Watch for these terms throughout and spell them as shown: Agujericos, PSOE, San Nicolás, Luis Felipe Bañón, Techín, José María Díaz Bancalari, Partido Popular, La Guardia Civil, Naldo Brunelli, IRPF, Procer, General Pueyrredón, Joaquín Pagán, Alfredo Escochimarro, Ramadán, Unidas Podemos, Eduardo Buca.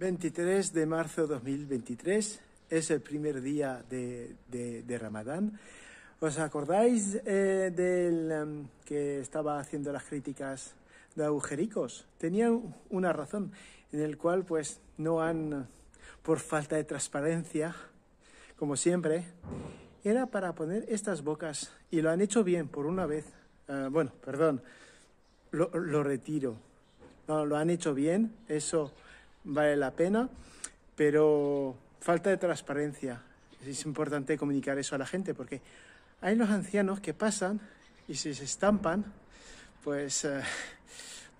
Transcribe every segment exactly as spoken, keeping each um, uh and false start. veintitrés de marzo de dos mil veintitrés, es el primer día de, de, de Ramadán. ¿Os acordáis eh, del um, que estaba haciendo las críticas de Agujericos? Tenían una razón, en el cual pues no han, por falta de transparencia, como siempre, era para poner estas bocas, y lo han hecho bien por una vez. Uh, bueno, perdón, lo, lo retiro. No, lo han hecho bien, eso vale la pena, pero falta de transparencia. Es importante comunicar eso a la gente, porque hay los ancianos que pasan y si se estampan, pues eh,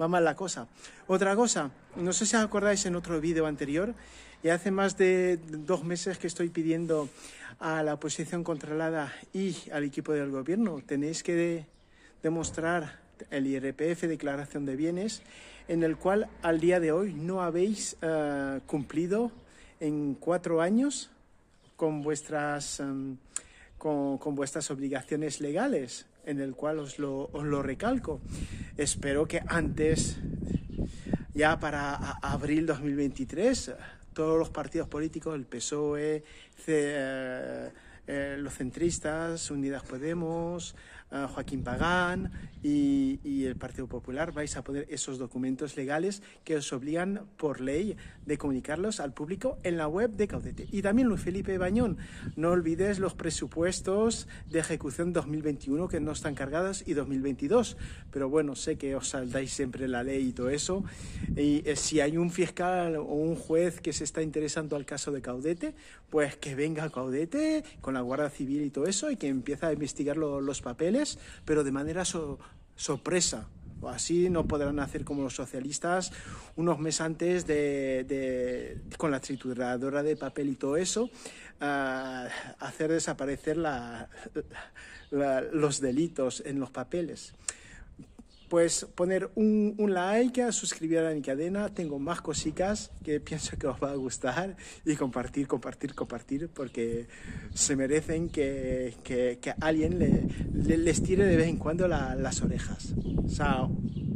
va mal la cosa. Otra cosa, no sé si os acordáis en otro vídeo anterior, y hace más de dos meses que estoy pidiendo a la oposición controlada y al equipo del gobierno, tenéis que de, demostrar el I R P F, declaración de bienes, en el cual al día de hoy no habéis eh, cumplido en cuatro años con vuestras... Um, Con, con vuestras obligaciones legales, en el cual os lo, os lo recalco. Espero que antes, ya para abril dos mil veintitrés, todos los partidos políticos, el P S O E, C, eh, eh, los centristas, Unidas Podemos, eh, Joaquín Pagán y, y el Partido Popular, vais a poner esos documentos legales que os obligan por ley de comunicarlos al público en la web de Caudete. Y también Luis Felipe Bañón, no olvides los presupuestos de ejecución dos mil veintiuno que no están cargados y dos mil veintidós. Pero bueno, sé que os saldáis siempre la ley y todo eso. Y eh, si hay un fiscal o un juez que se está interesando al caso de Caudete, pues que venga a Caudete con la Guardia Civil y todo eso y que empiece a investigar lo, los papeles, pero de manera so, sorpresa. Así no podrán hacer como los socialistas unos meses antes de, de con la trituradora de papel y todo eso, uh, hacer desaparecer la, la, los delitos en los papeles. Pues poner un, un like, suscribir a mi cadena, tengo más cositas que pienso que os va a gustar y compartir, compartir, compartir, porque se merecen que, que, que alguien le, le, les tire de vez en cuando la, las orejas. Chao.